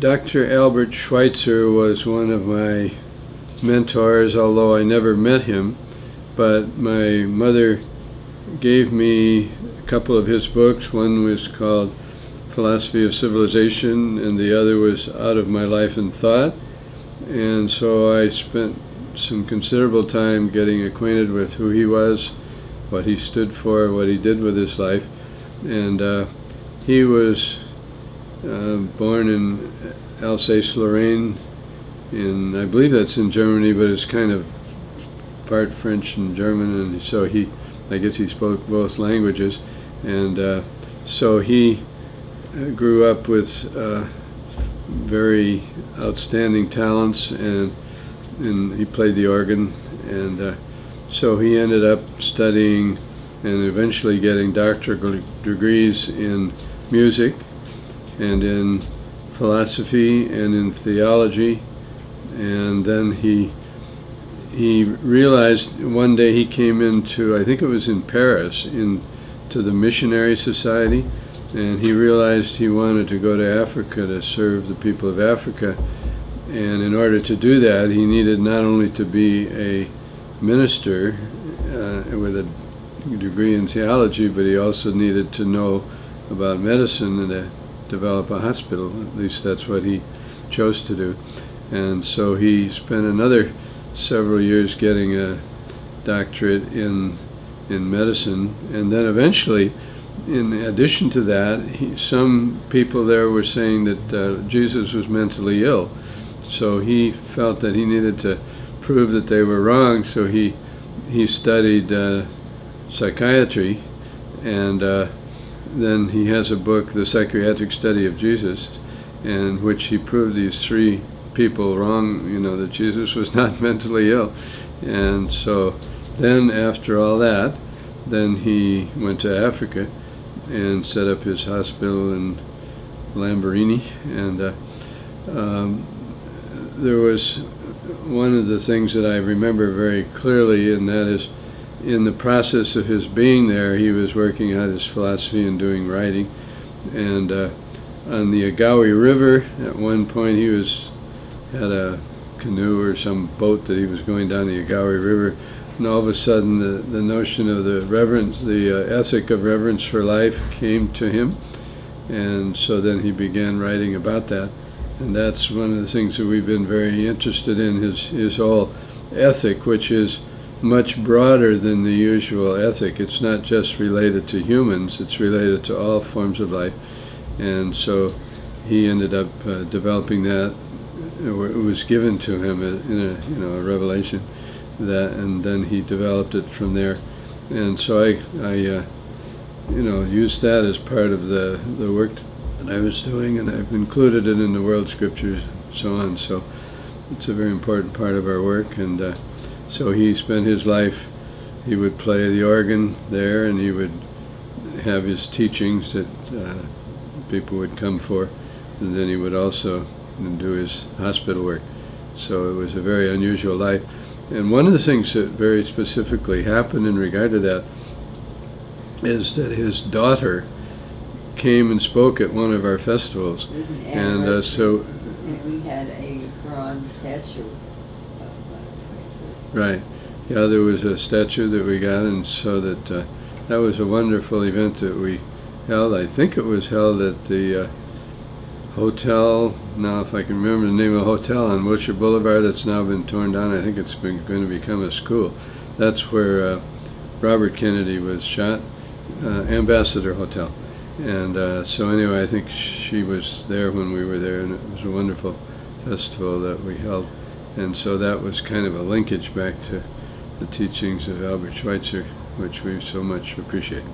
Dr. Albert Schweitzer was one of my mentors, although I never met him, but my mother gave me a couple of his books. One was called Philosophy of Civilization and the other was Out of My Life and Thought, and so I spent some considerable time getting acquainted with who he was, what he stood for, what he did with his life. And he was born in Alsace-Lorraine, and I believe that's in Germany, but it's kind of part French and German, and so he, I guess he spoke both languages. And so he grew up with very outstanding talents, and he played the organ, and so he ended up studying and eventually getting doctoral degrees in music and in philosophy and in theology. And then he realized one day, he came into, I think it was in Paris, to the Missionary Society, and he realized he wanted to go to Africa to serve the people of Africa. And in order to do that, he needed not only to be a minister with a degree in theology, but he also needed to know about medicine and to develop a hospital. At least that's what he chose to do. And so he spent another several years getting a doctorate in medicine. And then eventually, in addition to that, some people there were saying that Jesus was mentally ill. So he felt that he needed to prove that they were wrong, so he studied psychiatry, and then he has a book, The Psychiatric Study of Jesus, in which he proved these three people wrong, you know, that Jesus was not mentally ill. And so then after all that, then he went to Africa and set up his hospital in Lambarene. And there was one of the things that I remember very clearly, and that is, in the process of his being there, he was working out his philosophy and doing writing. And on the Ogooué River, at one point he had a canoe or some boat that he was going down the Ogooué River, and all of a sudden the notion of the reverence, the ethic of reverence for life came to him. And so then he began writing about that. And that's one of the things that we've been very interested in, his whole ethic, which is much broader than the usual ethic. It's not just related to humans, it's related to all forms of life. And so he ended up developing that, or it was given to him in a, you know, a revelation, that, and then he developed it from there. And so I you know, used that as part of the work that I was doing, and I've included it in the World Scriptures and so on. So it's a very important part of our work. And so he spent his life, he would play the organ there, and he would have his teachings that people would come for, and then he would also do his hospital work. So it was a very unusual life. And one of the things that very specifically happened in regard to that is that his daughter came and spoke at one of our festivals. It was an anniversary, and we had a bronze statue. Right. Yeah, there was a statue that we got, and so that was a wonderful event that we held. I think it was held at the hotel, now if I can remember the name of the hotel on Wilshire Boulevard, that's now been torn down. I think it's going to become a school. That's where Robert Kennedy was shot, Ambassador Hotel. And so anyway, I think she was there when we were there, and it was a wonderful festival that we held. And so that was kind of a linkage back to the teachings of Albert Schweitzer, which we so much appreciate.